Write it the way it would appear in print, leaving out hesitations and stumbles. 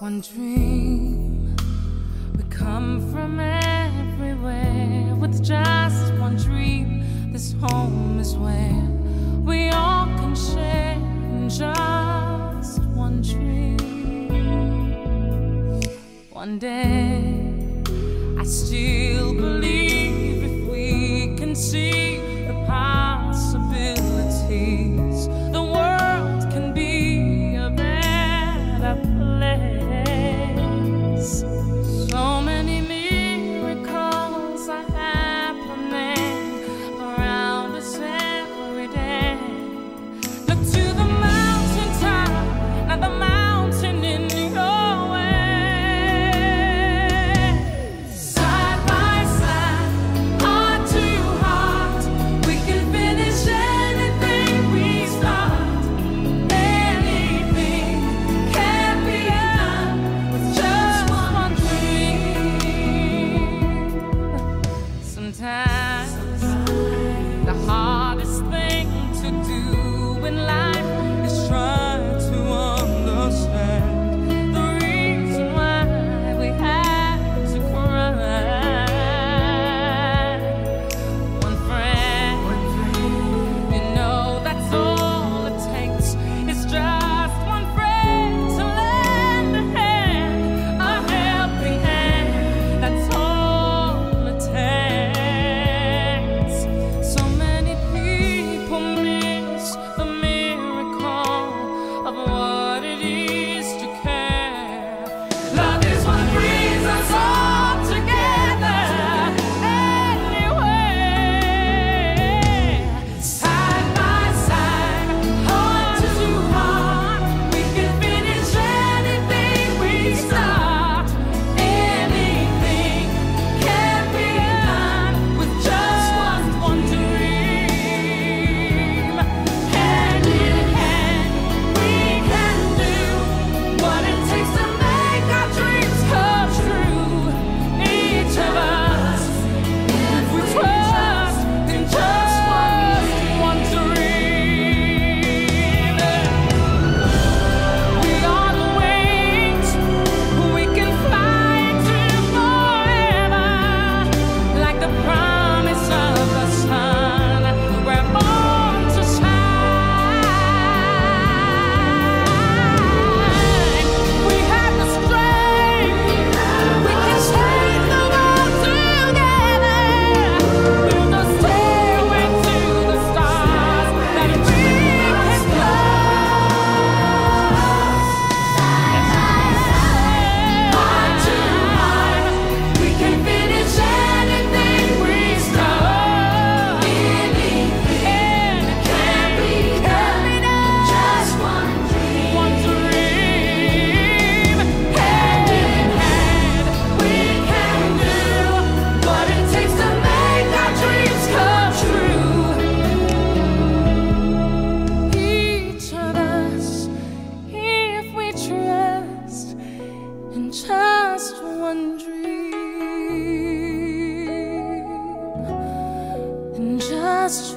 One dream, we come from everywhere. With just one dream, this home is where we all can share. In just one dream, one day, I still believe if we can see the possibilities, the world can be a better place. So many miracles are happening around us every day. Look to the mountain top, not the mountain in your way. Side by side, heart to heart, we can finish anything we start. Anything can be done with just sometimes the hardest thing to do in life is try to understand the reason why we have to cry. One friend, you know that's all it takes. It's just one friend to lend a helping hand. That's all it takes. Just one dream, and just